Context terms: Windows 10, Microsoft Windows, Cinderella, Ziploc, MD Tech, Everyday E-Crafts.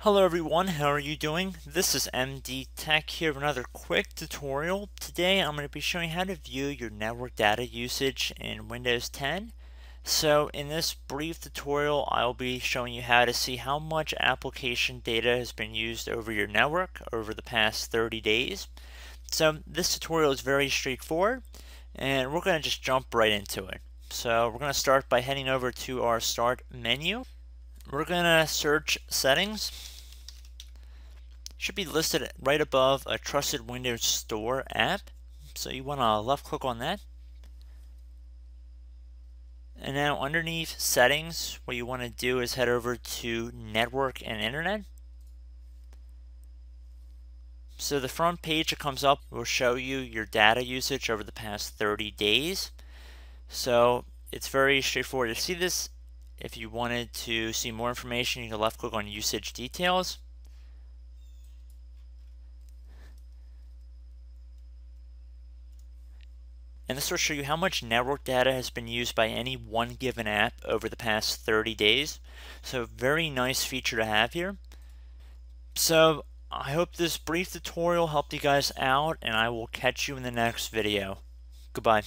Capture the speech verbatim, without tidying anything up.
Hello everyone, how are you doing? This is M D Tech here with another quick tutorial. Today I'm going to be showing how to view your network data usage in Windows ten. So in this brief tutorial I'll be showing you how to see how much application data has been used over your network over the past thirty days. So this tutorial is very straightforward and we're going to just jump right into it. So we're going to start by heading over to our Start menu. We're going to search Settings. Should be listed right above a Trusted Windows Store app. So you want to left click on that. And now underneath Settings, what you want to do is head over to Network and Internet. So the front page that comes up will show you your data usage over the past thirty days. So it's very straightforward to see this. If you wanted to see more information, you can left click on Usage Details. And this will show you how much network data has been used by any one given app over the past thirty days. So very nice feature to have here. So I hope this brief tutorial helped you guys out, and I will catch you in the next video. Goodbye.